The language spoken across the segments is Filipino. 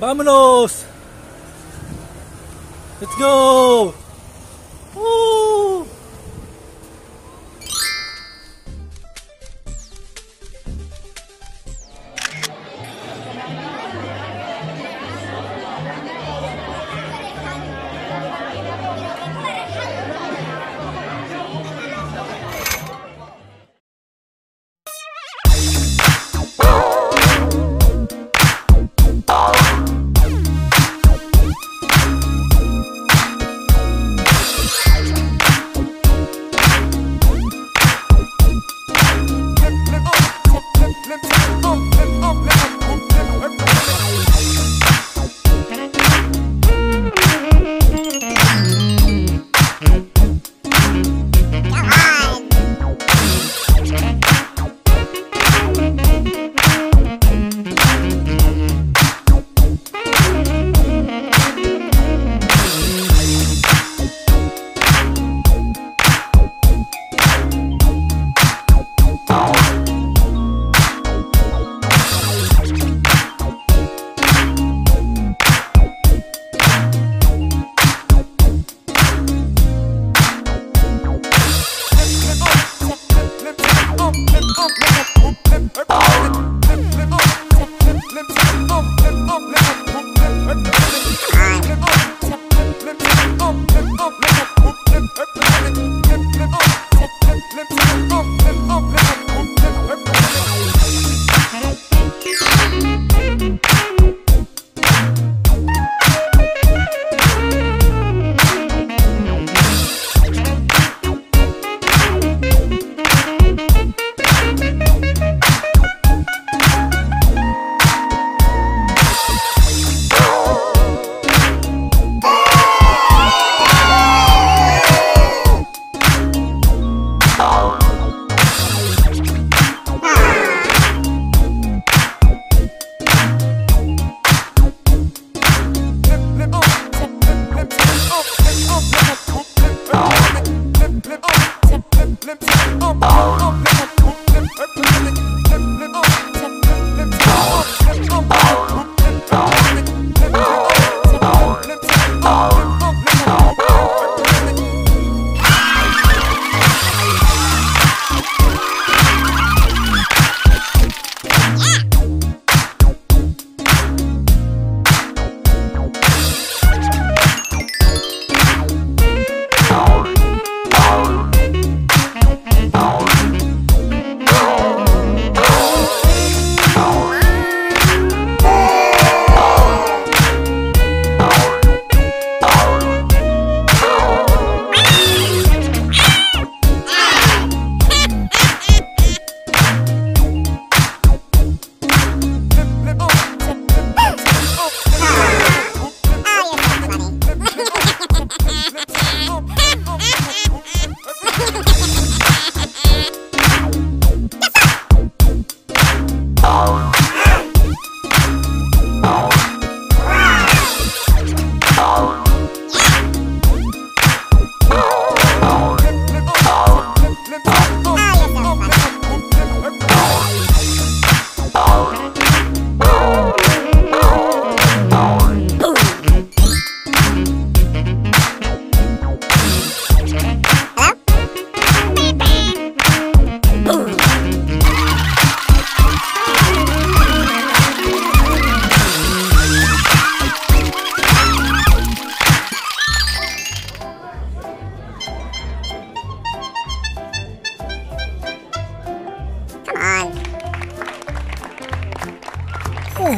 Vámonos! Let's go! Woo!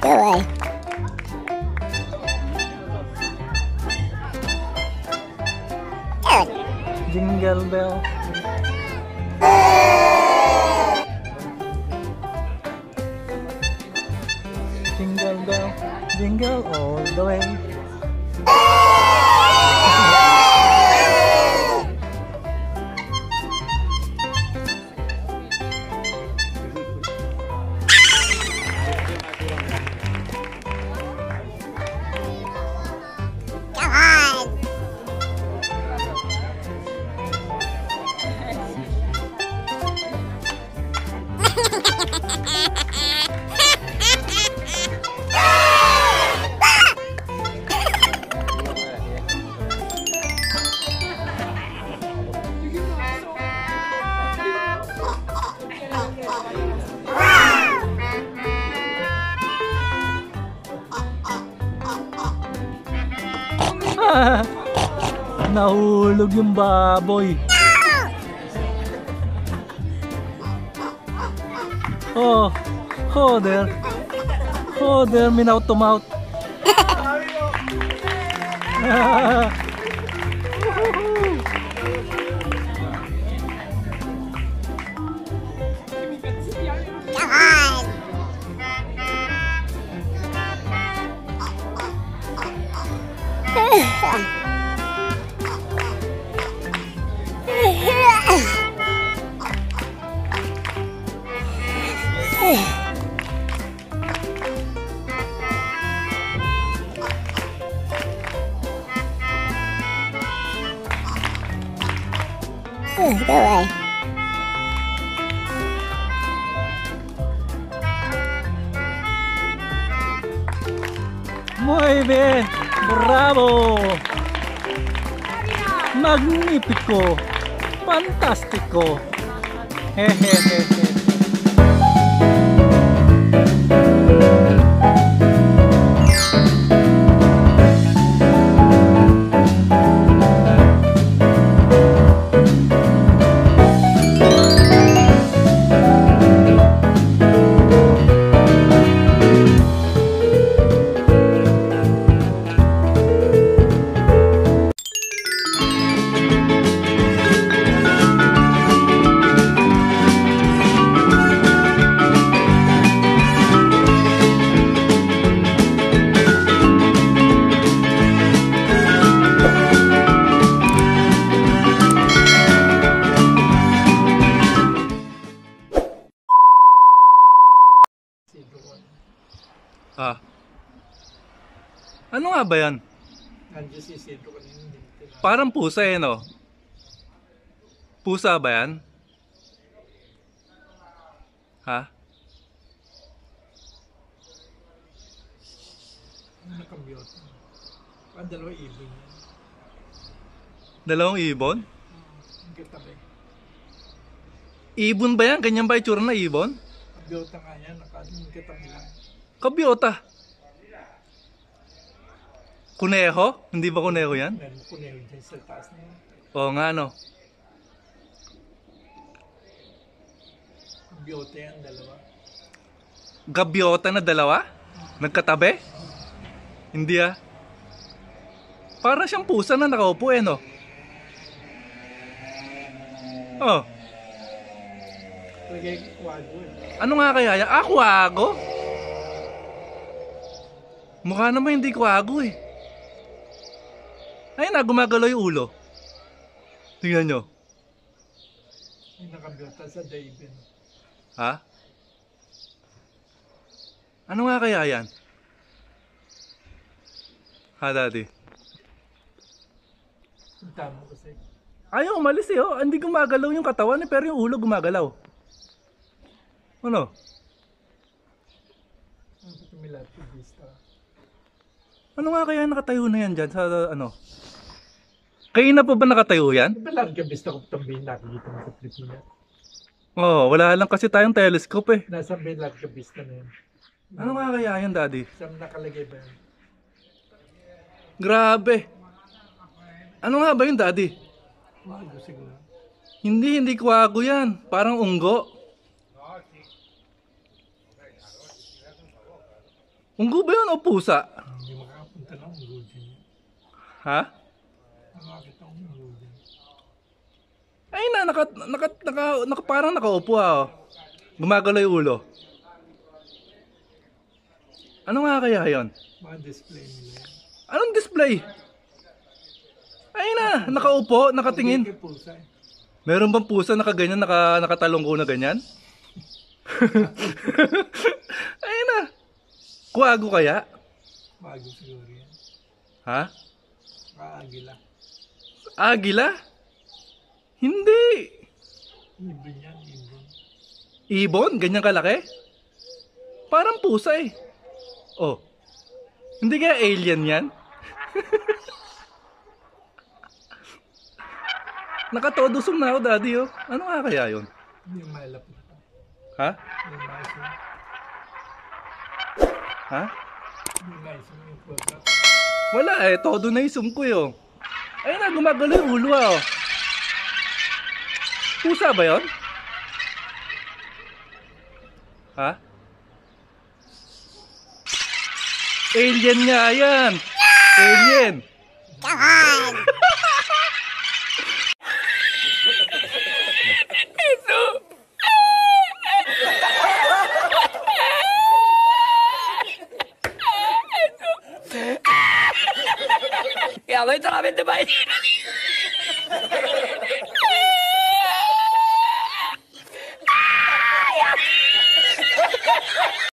Go away. Good. Jingle bell. Jingle bell. Jingle all the way. Ha ha ha ha ha! Nahulog yung baboy. Oh, there. Oh, there, mouth to mouth. Go away. Muy bien, bravo, magnífico, fantástico. Hehehehe. Ah. Ano nga ba yan? Parang pusa eh, no? Pusa ba yan? Ha? Dalawang ibon. Dalawang ibon? Ibon ba yan? Ganyan ba itsura na ibon? Kabiota nga yan. Kabiota? Kuneho? Hindi ba kuneho yan? Meron kuneho dyan sa taas na yan. Oo nga, no? Kabiota yan, dalawa. Gabiota na dalawa? Nagkatabi? Hindi ah. Para siyang pusa na nakaupo eh, no? Oh. Ano nga kaya yan? Ah, kwago? Mukha naman hindi kwago eh. Ayun na, gumagalaw yung ulo. Tingnan nyo. Ay, nakabiyota sa David. Ha? Ano nga kaya yan? Ha, daddy? Tama kasi. Ayaw, umalis eh. Oh. Hindi gumagalaw yung katawan eh, pero yung ulo gumagalaw. Ano? Ano nga kaya nakatayo na yan dyan sa ano? Kayo na po ba nakatayo yan? Oo, wala lang kasi tayong telescope eh. Nasa Larga Vista na yan. Ano nga kaya yan, daddy? Saan nakalagay ba yan? Grabe! Ano nga ba yun, daddy? Hindi, hindi kwago yan. Parang unggo. Unggo ba yun o pusa? Hindi makapunta lang unggo dyan. Ha? Nakakita ko unggo dyan. Ayun na, parang nakaupo ah. Gumagalaw yung ulo. Ano nga kaya yun? Mga display nila yan. Anong display? Ayun na, nakaupo, nakatingin. Meron bang pusa nakaganyan, nakatalonggo na ganyan? Ayun na. Kwago kaya? Kwago siguro yan. Ha? Agila. Agila? Hindi. Ibon yan, ibon. Ibon? Ganyan kalaki? Parang pusa eh. Oh. Hindi kaya alien yan? Nakatodo sumnao, daddy oh. Ano nga kaya yun? Hindi mailap na. Ha? Hindi mailap. Ha? Wala eh, todo na yung sum ko yun. Ayun na, gumagalaw yung ulo ah. Pusa ba yun? Ha? Alien nga yan! Alien! Ja, weet je wel, met de meid.